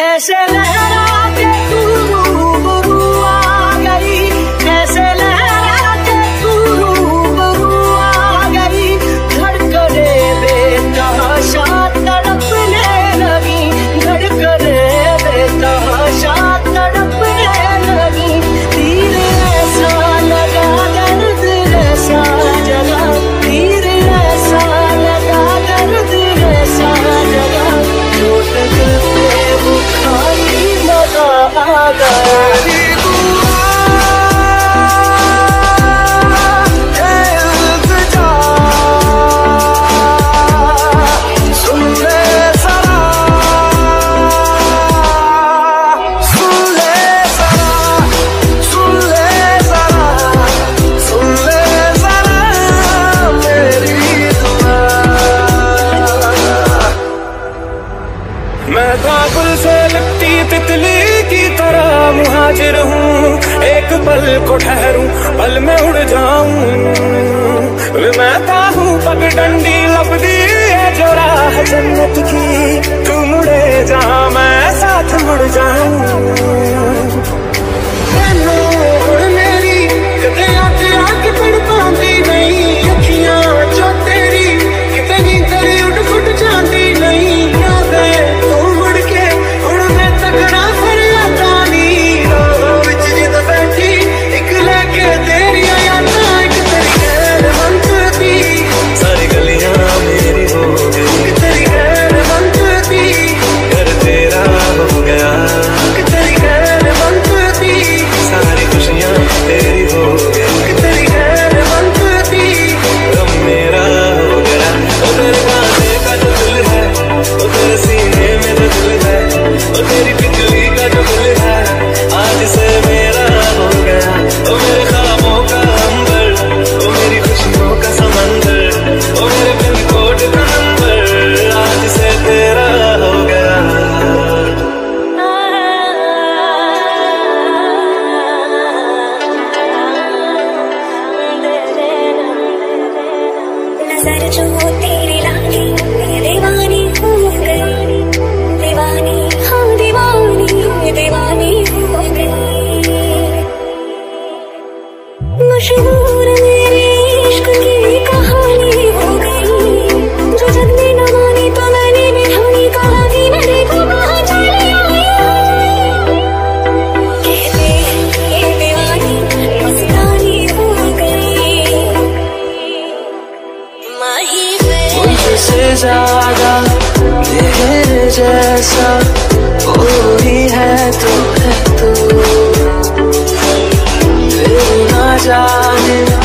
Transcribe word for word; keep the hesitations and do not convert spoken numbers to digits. ऐसे लहरा के तू रूबरू आ गई, ऐसे लहरा के तू रूबरू आ गई, धड़कने बेतहाशा तड़पने लगी, धड़कने बेतहाशा तड़पने लगी, तीर ऐसा लगा दर्द ऐसा जला, तीर ऐसा लगा दर्द ऐसा जला, टूट गए खाली मजा आ गया। मैं काबुल से लगती तितली की तरह मुहाजिर हूँ, एक पल को ठहरूं पल में उड़ जाऊं, मैं ताहू पगडंडी लपदी है जो राह जन्नत की, तू मुड़े जा मैं साथ मुड़ जाऊं। नजर जो तेरी लागी मैं दीवानी हो गई, दीवानी हाँ दीवानी हूँ दीवानी हो गई, मशहूर मेरे इश्क की कहानी हो गई, जो जग में न मानी तो मैंने भी हमने कहा कि मेरे को वहाँ चली आई, दीवानी मस्तानी हो गई। माही मुझसे ज्यादा देर जैसा कोई है तो है तू, दिल ना जाने